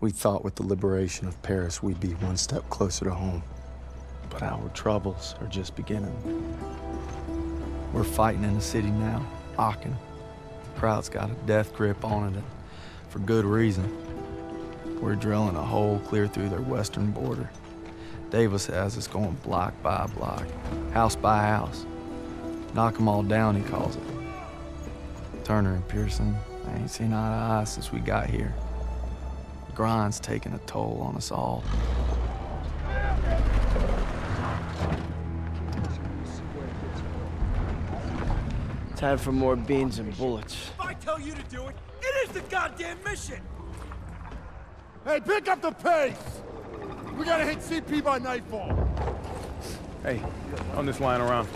We thought with the liberation of Paris, we'd be one step closer to home. But our troubles are just beginning. We're fighting in the city now, Aachen. The crowd's got a death grip on it, for good reason. We're drilling a hole clear through their western border. Davis has us going block by block, house by house. Knock them all down, he calls it. Turner and Pearson, I ain't seen eye to eye since we got here. The grind's taking a toll on us all. Time for more beans and bullets. If I tell you to do it, it is the goddamn mission! Hey, pick up the pace! We gotta hit CP by nightfall. Hey, I'm just lying around.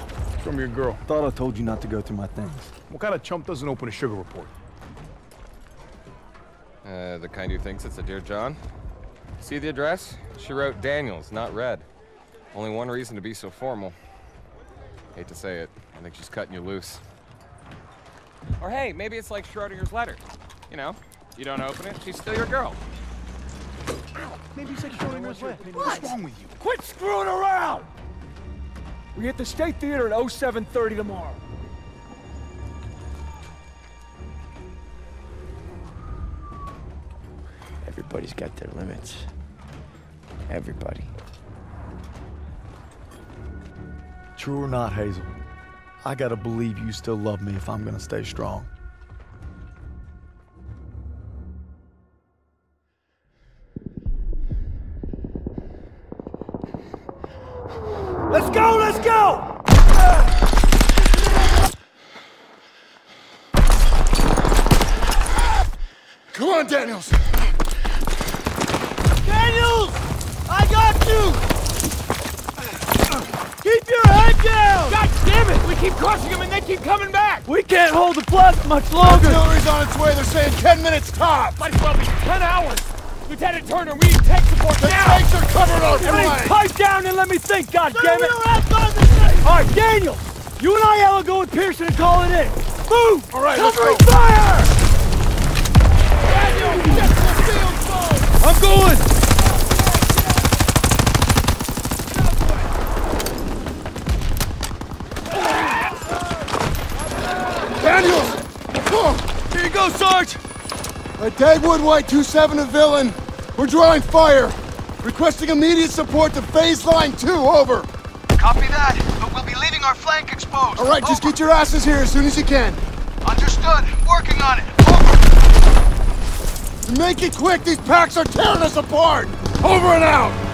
Show me your girl. Thought I told you not to go through my things. What kind of chump doesn't open a sugar report? The kind who thinks it's a Dear John. See the address? She wrote Daniels, not Red. Only one reason to be so formal. Hate to say it. I think she's cutting you loose. Or hey, maybe it's like Schrodinger's letter. You know, you don't open it, she's still your girl. Maybe you said Schrodinger's letter. What's wrong with you? Quit screwing around! We're at the State Theater at 7:30 tomorrow. Everybody's got their limits. Everybody. True or not, Hazel? I gotta believe you still love me if I'm gonna stay strong. Let's go, let's go! Come on, Daniels! Daniels! I got you! Keep your head down! God damn it! We keep crushing them and they keep coming back! We can't hold the plus much longer! Artillery's on its way, they're saying 10 minutes top! Might as well be 10 hours! Lieutenant Turner, we need tech support now! The tanks are covering our flank! Pipe down and let me think, God damn it! Alright, Daniel! You and I will go with Pearson and call it in! Move! Alright, let's go! Covering fire! Daniel, get the field phone! I'm going! Here you go, Sarge! At Deadwood White 27 to Villain, we're drawing fire. Requesting immediate support to Phase Line 2, over. Copy that, but we'll be leaving our flank exposed. All right, over. Just get your asses here as soon as you can. Understood, working on it, over. Make it quick, these packs are tearing us apart. Over and out.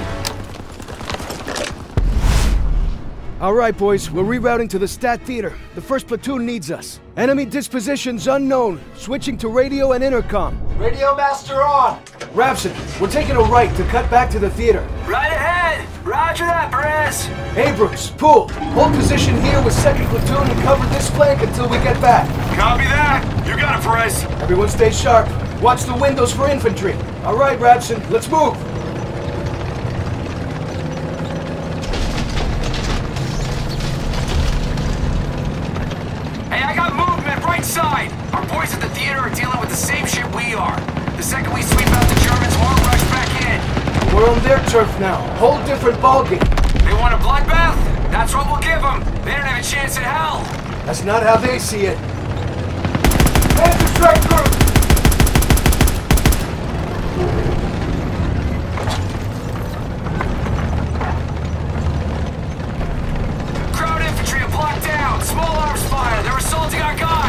All right, boys, we're rerouting to the State Theater. The first platoon needs us. Enemy dispositions unknown. Switching to radio and intercom. Radio master on! Rapson, we're taking a right to cut back to the theater. Right ahead! Roger that, Perez! Abrams, Poole, hold position here with 2nd Platoon and cover this flank until we get back. Copy that! You got it, Perez! Everyone stay sharp. Watch the windows for infantry. All right, Rapson, let's move! Side. Our boys at the theater are dealing with the same shit we are. The second we sweep out the Germans, we'll rush back in. We're on their turf now. Whole different ballgame. They want a bloodbath? That's what we'll give them. They don't have a chance in hell. That's not how they see it. There's a strike group. Crowd infantry are blocked down. Small arms fire. They're assaulting our guys.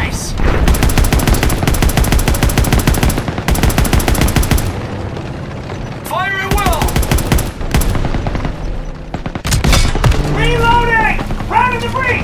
Breach!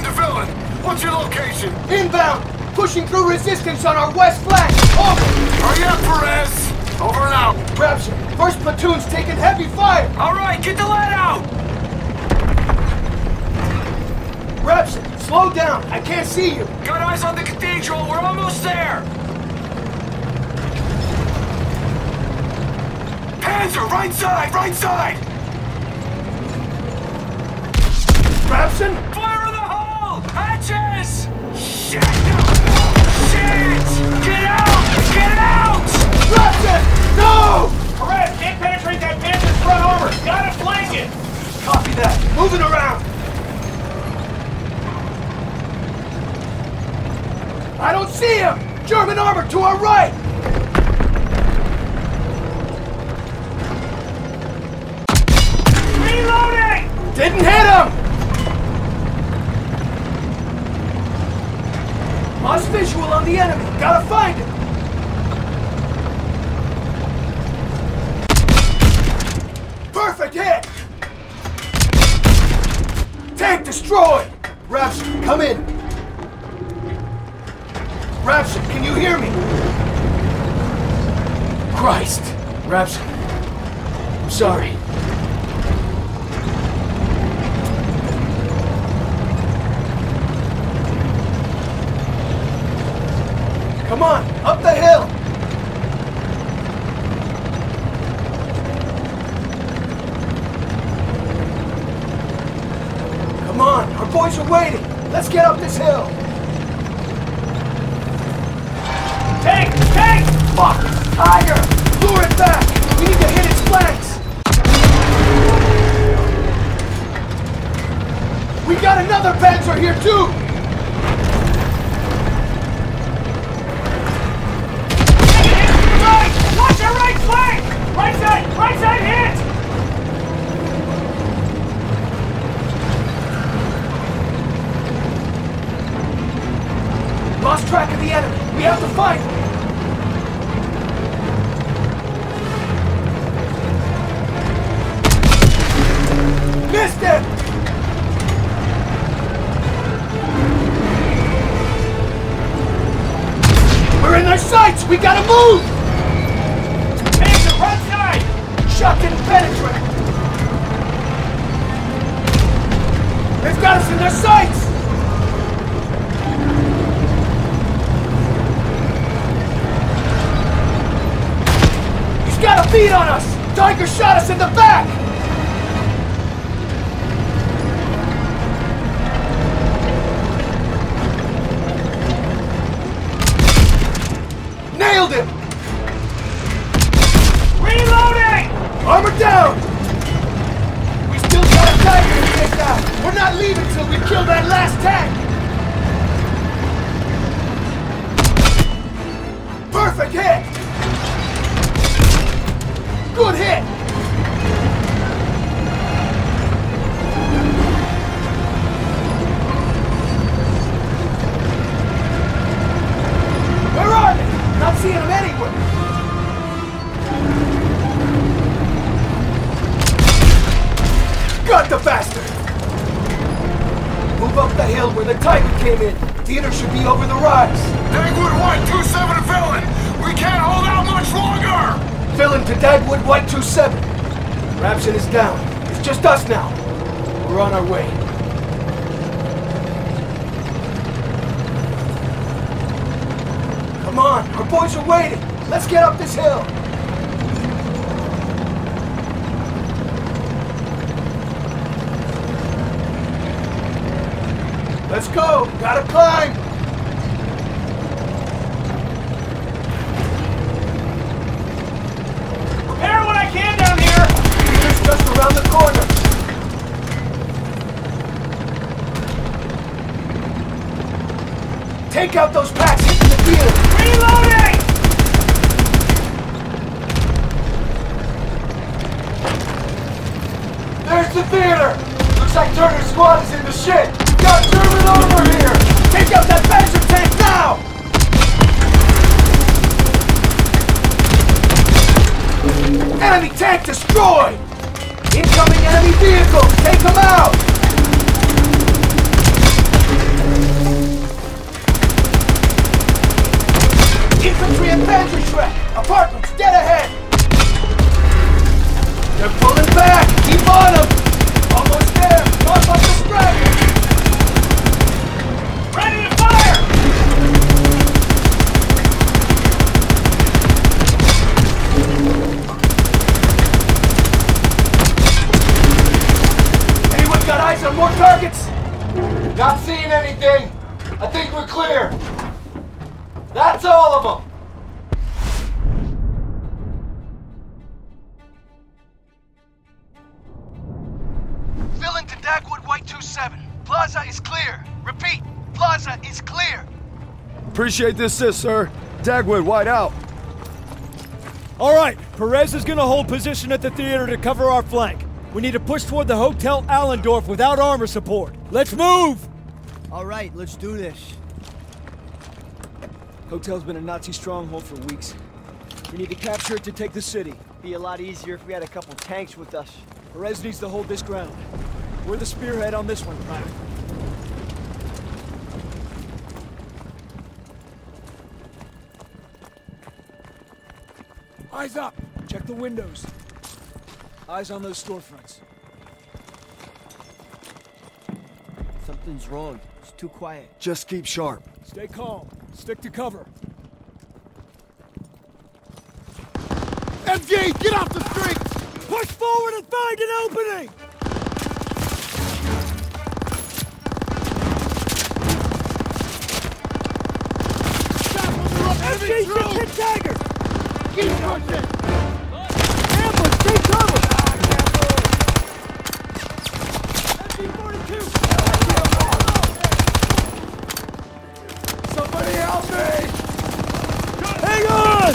captured the villain! What's your location? Inbound! Pushing through resistance on our west flank! Over! Hurry up, Perez! Over and out! Rapture, first platoon's taking heavy fire! Alright, get the lead out! Rapture, slow down! I can't see you! Got eyes on the cathedral! We're almost there! Panzer, right side! Right side! Rapson? Fire in the hole! Hatches! Shit! Shit! Get out! Get out! Rapson! No! Perez, can't penetrate that Panther's front armor! Gotta flank it! Copy that! Moving around! I don't see him! German armor to our right! Reloading! Didn't hit him! Lost visual on the enemy. Gotta find him. Perfect hit. Tank destroyed. Rapson, come in. Rapson, can you hear me? Christ, Rapson. I'm sorry. Come on, up the hill! Come on, our boys are waiting! Let's get up this hill! Tank! Tank! Fuck! Higher! Lure it back! We need to hit its flanks! We got another Panzer here too! Lost track of the enemy. We have to fight! Missed him! We're in their sights! We gotta move! Panzer, right side! Shot didn't penetrate! They've got us in their sights! Feed on us! Tiger shot us in the back! Nailed him! Reloading! Armor down! We still got a Tiger to take out! We're not leaving till we kill that last tank! Perfect hit! Good hit! Where are they? Not seeing them anywhere! Got the bastard! Move up the hill where the Titan came in. Theater should be over the rise. Dagwood White 27 villain! We can't hold out much longer! Villain to Dagwood White 27. Rapson is down. It's just us now. We're on our way. Come on, our boys are waiting. Let's get up this hill. Let's go. Gotta climb. Take out those packs into the field! Reloading! There's the theater! Looks like Turner's squad is in the shit! We got German over here! Take out that Panzer tank now! Enemy tank destroyed! Incoming enemy vehicle! Take them out! some more targets! Not seeing anything! I think we're clear! That's all of them! Villain to Dagwood White 27. Plaza is clear. Repeat, Plaza is clear. Appreciate this, sir. Dagwood White out. All right, Perez is gonna hold position at the theater to cover our flank. We need to push toward the Hotel Allendorf without armor support. Let's move! All right, let's do this. Hotel's been a Nazi stronghold for weeks. We need to capture it to take the city. Be a lot easier if we had a couple tanks with us. Perez needs to hold this ground. We're the spearhead on this one, Private. Eyes up! Check the windows. Eyes on those storefronts. Something's wrong. It's too quiet. Just keep sharp. Stay calm. Stick to cover. MG, get off the street! Push forward and find an opening! MG, get the dagger! Keep pushing! Ambush, take cover! MG-42! Somebody help me! Hang on!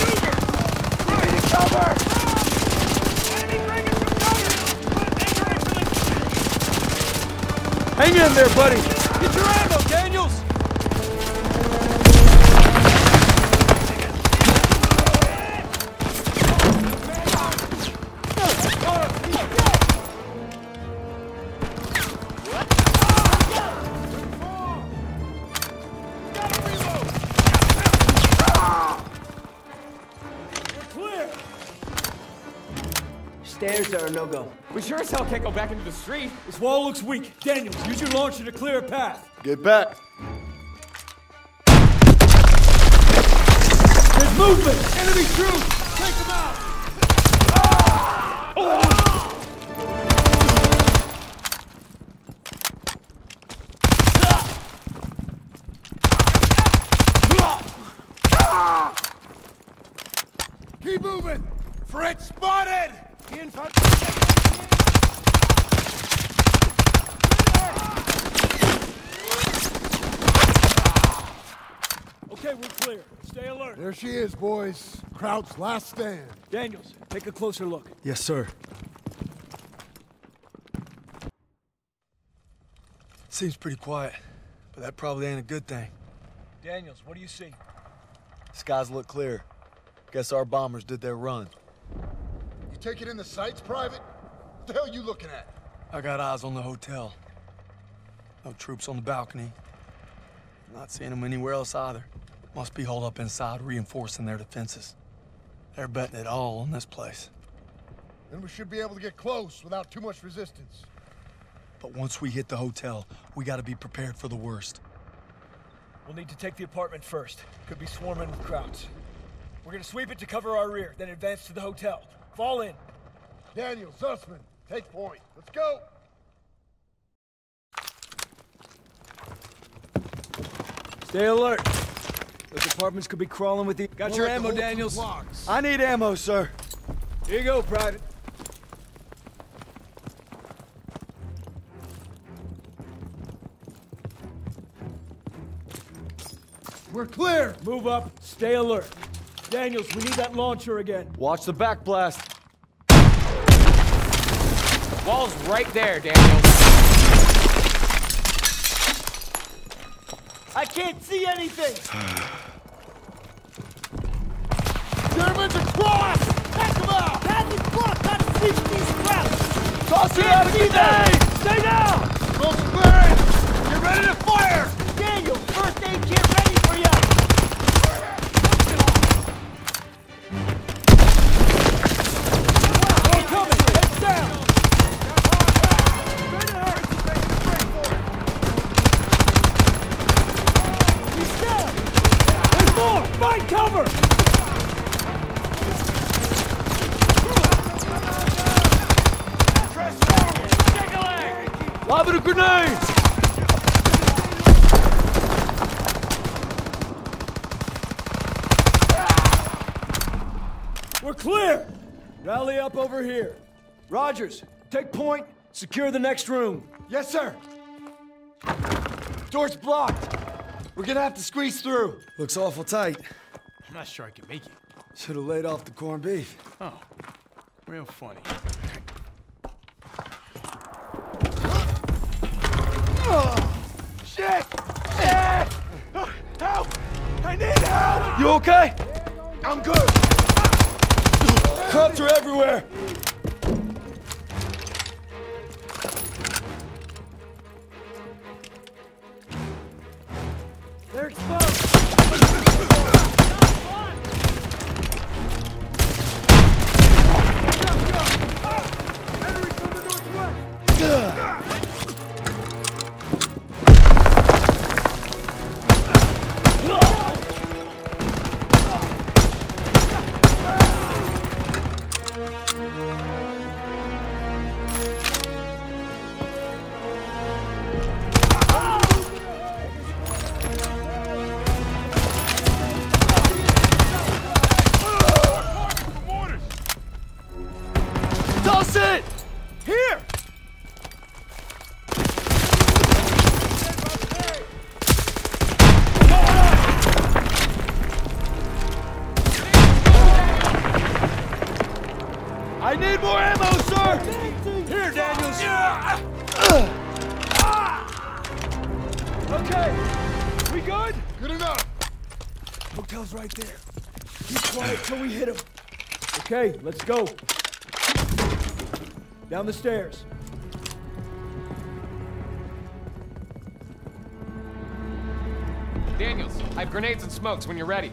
Give me cover! Hang in there, buddy! Get your ammo, Daniels! Stairs are a no-go. We sure as hell can't go back into the street. This wall looks weak. Daniels, use your launcher to clear a path. Get back. There's movement! Enemy troops! Take them out! Ah! Keep moving! Fritz spotted! Okay, we're clear. Stay alert. There she is, boys. Kraut's last stand. Daniels, take a closer look. Yes, sir. Seems pretty quiet, but that probably ain't a good thing. Daniels, what do you see? Skies look clear. Guess our bombers did their run. Take it in the sights, Private? What the hell are you looking at? I got eyes on the hotel. No troops on the balcony. Not seeing them anywhere else either. Must be holed up inside, reinforcing their defenses. They're betting it all on this place. Then we should be able to get close without too much resistance. But once we hit the hotel, we gotta be prepared for the worst. We'll need to take the apartment first. Could be swarming with crowds. We're gonna sweep it to cover our rear, then advance to the hotel. Fall in. Daniel, Sussman, take point. Let's go. Stay alert. Those apartments could be crawling with the... Got your ammo, Daniels? I need ammo, sir. Here you go, Private. We're clear. Move up. Stay alert. Daniels, we need that launcher again. Watch the back blast. Wall's right there, Daniels. I can't see anything! Germans across! Take them out! Path is blocked! Gotta seize these crowds! Toss it out of the day! Stay down! Smoke's clearing! Get ready to fire! Daniels, first aid kit ready for you! Find cover! Press down! Lob it a grenade! We're clear! Rally up over here. Rogers, take point, secure the next room. Yes, sir! Door's blocked. We're gonna have to squeeze through. Looks awful tight. I'm not sure I can make it. Should have laid off the corned beef. Oh, real funny. Oh, shit! Shit! Help! I need help! You okay? I'm good. Cops are everywhere. They're exposed. I need more ammo, sir! Here, Daniels! Okay, we good? Good enough! Hotel's right there. Keep quiet till we hit him. Okay, let's go. Down the stairs. Daniels, I have grenades and smokes when you're ready.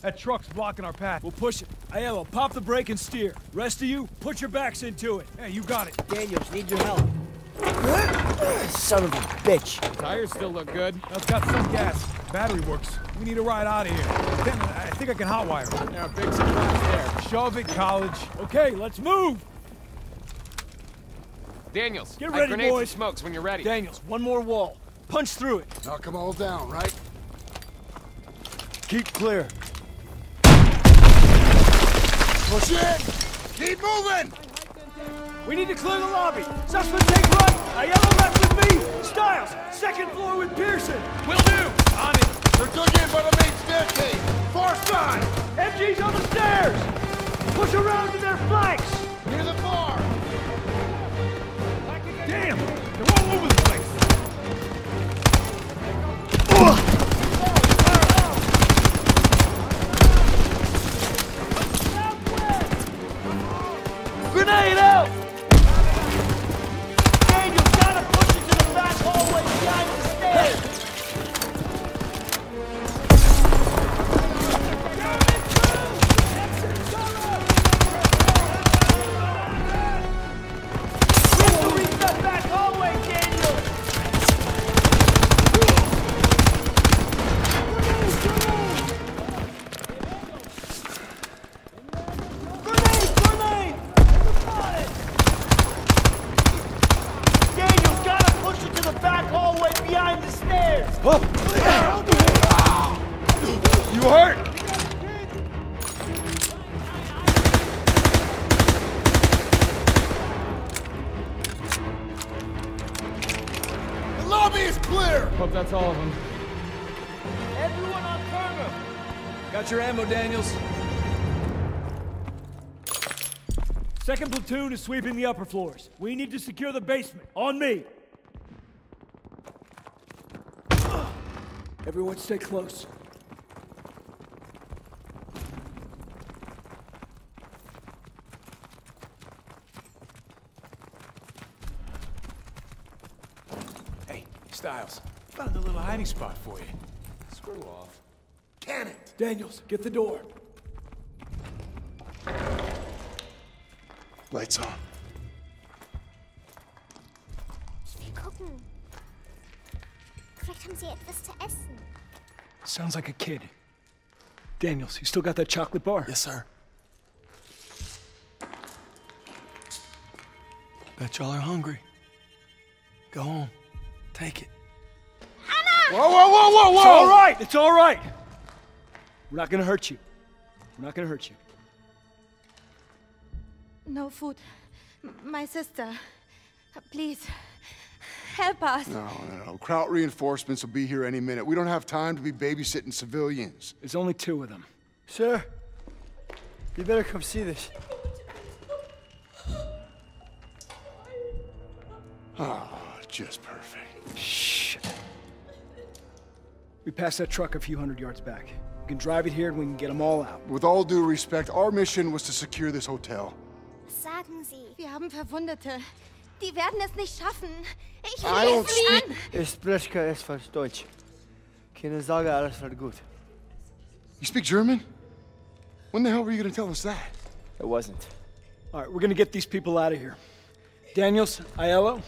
That truck's blocking our path. We'll push it. Aiello, pop the brake and steer. Rest of you, put your backs into it. Hey, you got it. Daniels, need your help. Son of a bitch. Tires still look good. I've got some gas. Battery works. We need a ride out of here. Damn it, I think I can hotwire it. Yeah, big surprise there. Shove it, college. Okay, let's move. Daniels, get ready, boys. And smokes when you're ready. Daniels, one more wall. Punch through it. Knock them all down, right? Keep clear. Shit! Keep moving! We need to clear the lobby. Sussman, take right. Aiello left with me. Stiles, second floor with Pearson. Will do. On it. They're dug in by the main staircase. Far side. MG's on the stairs. Push around to their flanks. Near the bar. Damn! They're all over the place. Grenade out! And you've got to push it to the back hallway behind the stairs! Get to reach that back hallway, Daniel! Grenade! Grenade! Daniel's gotta push it to the back hallway behind the stairs! Oh. You hurt? The lobby is clear! Hope that's all of them. Everyone on perimeter! Got your ammo, Daniels. Second platoon is sweeping the upper floors. We need to secure the basement. On me! Everyone stay close. Hey, Stiles. Found a little hiding spot for you. Screw off. Can it! Daniels, get the door. Lights on. Ich will gucken. Vielleicht haben sie etwas zu essen. Sounds like a kid. Daniels, you still got that chocolate bar? Yes, sir. Bet y'all are hungry. Go home. Take it. Hannah! Whoa, whoa, whoa, whoa, whoa! It's all right. It's all right. We're not gonna hurt you. We're not gonna hurt you. No food. My sister, please, help us. No, no, no. Kraut reinforcements will be here any minute. We don't have time to be babysitting civilians. There's only two of them. Sir, you better come see this. Oh, just perfect. Shit. We passed that truck a few hundred yards back. We can drive it here and we can get them all out. With all due respect, our mission was to secure this hotel. Sagen Sie. Wir haben Verwundete. Die werden es nicht schaffen. Ich will es an. Ich spreche kein Esfalt Deutsch. Keine Sorge, alles wird gut. You speak German? When the hell were you going to tell us that? It wasn't. All right, we're going to get these people out of here. Daniels, Aiello,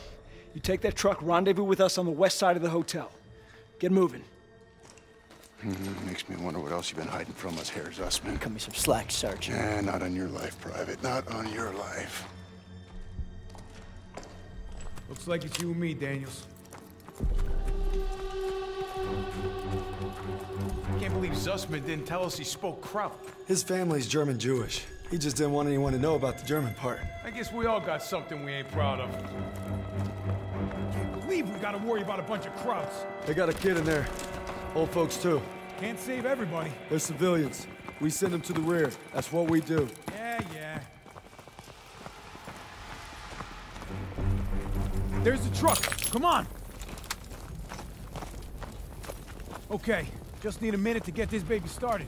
you take that truck, rendezvous with us on the west side of the hotel. Get moving. Makes me wonder what else you've been hiding from us, Herr Zussman. Cut me some slack, Sergeant. Nah, not on your life, Private. Not on your life. Looks like it's you and me, Daniels. I can't believe Zussman didn't tell us he spoke Kraut. His family's German-Jewish. He just didn't want anyone to know about the German part. I guess we all got something we ain't proud of. I can't believe we gotta worry about a bunch of Krauts. They got a kid in there. Old folks, too. Can't save everybody. They're civilians. We send them to the rear. That's what we do. Yeah, yeah. There's the truck. Come on. Okay. Just need a minute to get this baby started.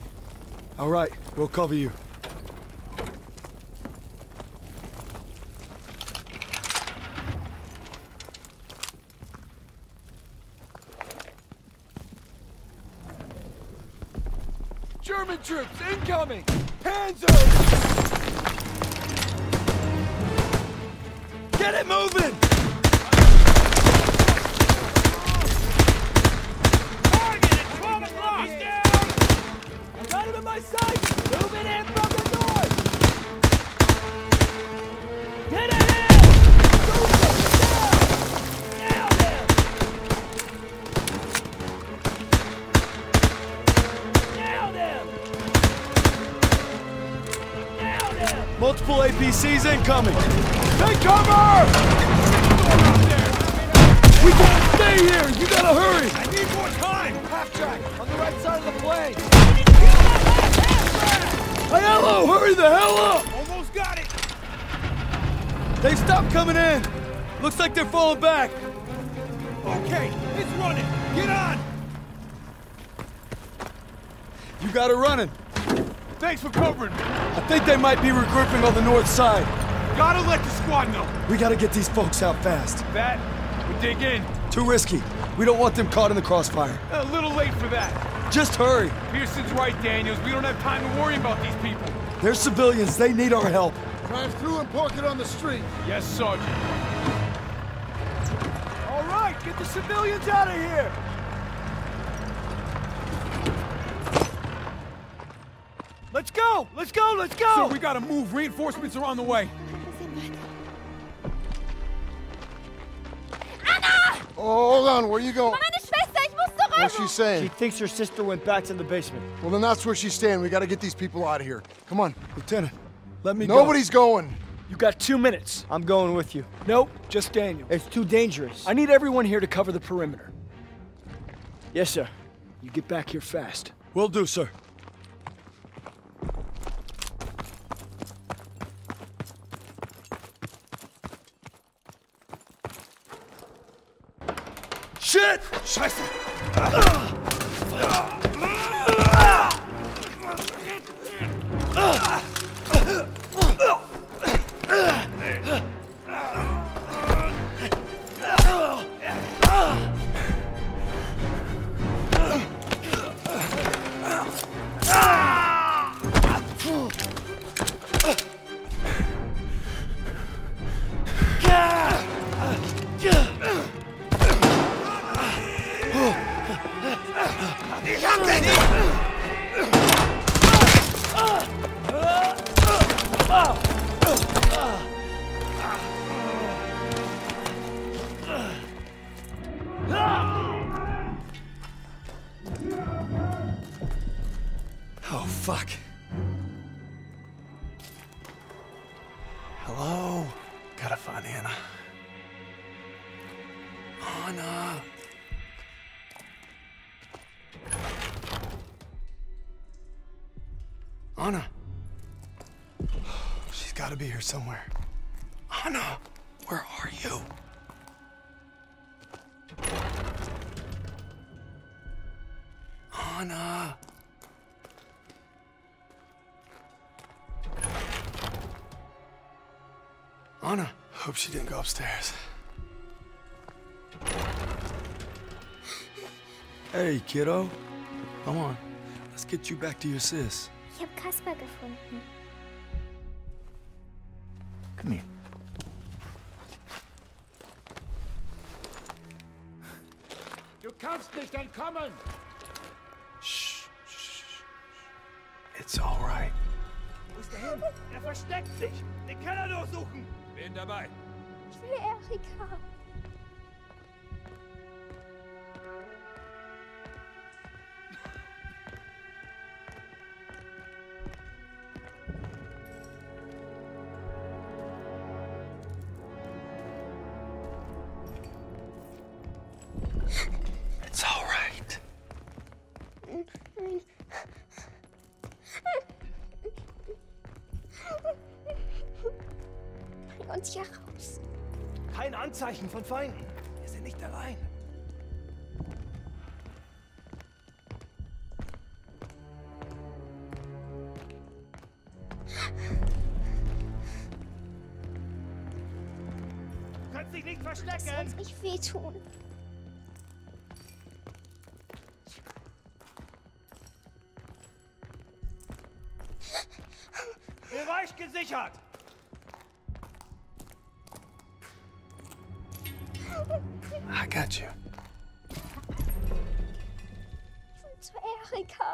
All right. We'll cover you. German troops incoming! Panzer! Get it moving! Target at 12 o'clock! I got him in my sight! Moving in from the north! Get it in! Move it down! Down there! Down there! Down there! Multiple APCs incoming! Take cover! We gotta stay here! You gotta hurry! I need more time! Half track, on the right side of the plane! I need to kill that last half track! Aiello, hurry the hell up! Almost got it! They've stopped coming in! Looks like they're falling back! Okay, it's running! Get on! You got it running! Thanks for covering me! I think they might be regrouping on the north side. Gotta let the squad know! We gotta get these folks out fast. That? We dig in. Too risky. We don't want them caught in the crossfire. A little late for that. Just hurry. Pearson's right, Daniels. We don't have time to worry about these people. They're civilians. They need our help. Drive through and park it on the street. Yes, Sergeant. All right, get the civilians out of here. Let's go. Let's go. Let's go. So we gotta move. Reinforcements are on the way. Oh, hold on, where are you going? What's she saying? She thinks her sister went back to the basement. Well, then that's where she's staying. We gotta get these people out of here. Come on. Lieutenant, let me go. Nobody's going. You got 2 minutes. I'm going with you. Nope, just Daniel. It's too dangerous. I need everyone here to cover the perimeter. Yes, sir. You get back here fast. Will do, sir. Shit! Scheiße! Yeah! Hello? Gotta find Anna. Anna! Anna! She's gotta be here somewhere. Anna! Where are you? Anna! Anna, hope she didn't go upstairs. Hey, kiddo. Come on, let's get you back to your sis. Ich hab Kasper gefunden. Come here. Du kannst nicht entkommen! Shh, shh, shh. It's all right. Wo ist der hin? Versteckt sich! Den Keller durchsuchen! Wen dabei? Ich will Erika. It's all right. Bring uns hier raus. Kein Anzeichen von Feinden. Wir sind nicht allein. Du kannst dich nicht verstecken. Das wird nicht wehtun. Bereich gesichert! I got you. It's Erika.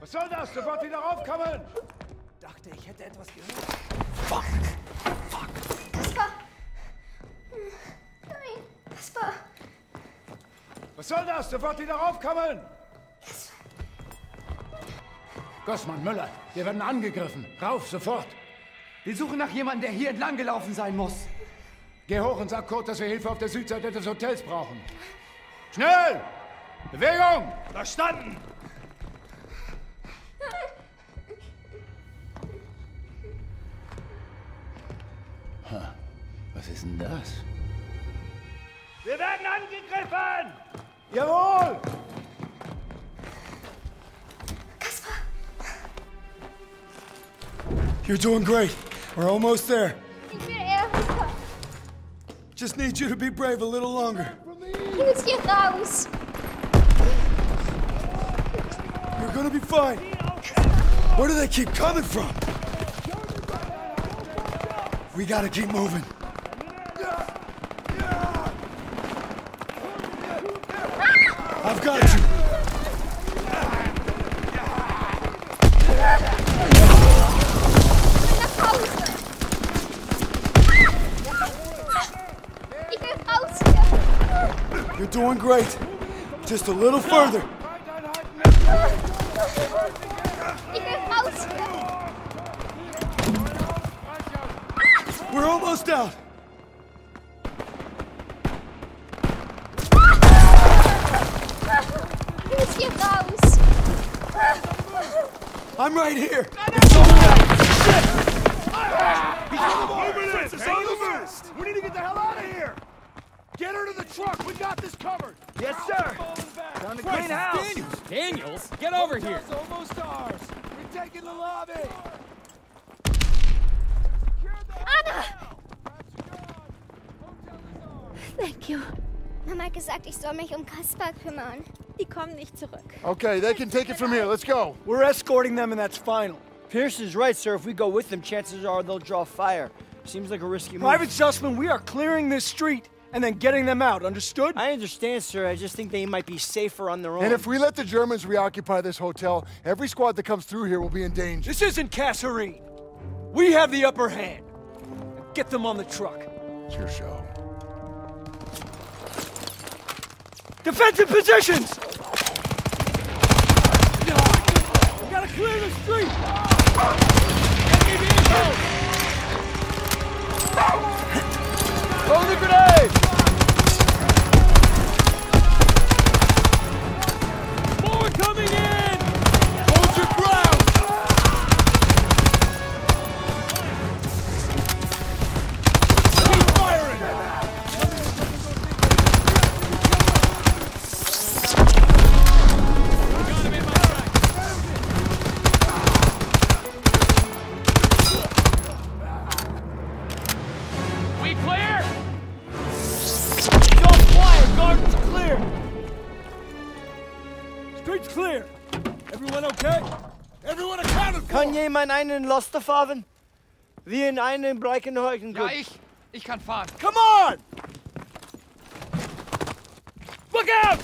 Was soll das? Sofort wieder raufkommen! Dachte, ich hätte etwas gehört. Fuck! Fuck! Kasper! Nein, Kasper! Was soll das? Sofort wieder raufkommen! Gossmann, Müller, wir werden angegriffen. Rauf, sofort. Wir suchen nach jemandem, der hier entlang gelaufen sein muss. Geh hoch und sag Kurt, dass wir Hilfe auf der Südseite des Hotels brauchen. Schnell! Bewegung! Verstanden! Ha, was ist denn das? Wir werden angegriffen! Jawohl! You're doing great. We're almost there. Just need you to be brave a little longer. Let's get those. You're gonna be fine. Where do they keep coming from? We gotta keep moving. I've got you. You're doing great. Just a little further. We're almost out. I'm right here. It's over now. Shit! We need to get the hell out of here. Get her to the truck! We got this covered! Yes, sir! Down to clean house! Daniels! Daniels? Get over here! Almost ours! We're taking the lobby! Anna! Thank you. Mama gesagt, ich soll mich Kaspar kümmern. Die kommen nicht zurück. Okay, they can take it from here. Let's go. We're escorting them and that's final. Pierce is right, sir. If we go with them, chances are they'll draw fire. Seems like a risky move. Private Sussman, we are clearing this street. And then getting them out, understood? I understand, sir. I just think they might be safer on their own. And if we let the Germans reoccupy this hotel, every squad that comes through here will be in danger. This isn't Kasserine. We have the upper hand. Get them on the truck. It's your show. Defensive positions! We gotta clear the street! Enemy vehicle! Throw the grenade! More coming in! Hold your ground! Keep firing! Got him in my tracks! We clear? Don't fire! Garden's clear! Street's clear! Everyone okay? Everyone accounted for! Kann jemand einen Laster fahren? Wir in einen Breckenhäusen. Ja, ich kann fahren. Come on! Look out!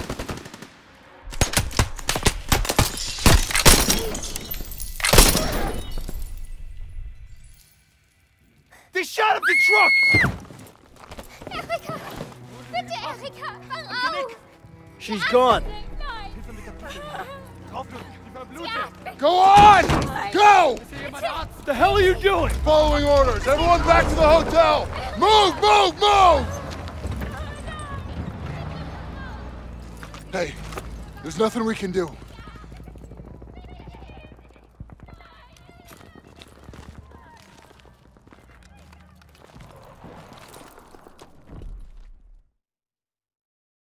They shot up the truck! Erika! Bitte, Erika, herauf! She's gone. Go on! Go! What the hell are you doing? Following orders. Everyone back to the hotel. Move, move, move! Hey, there's nothing we can do.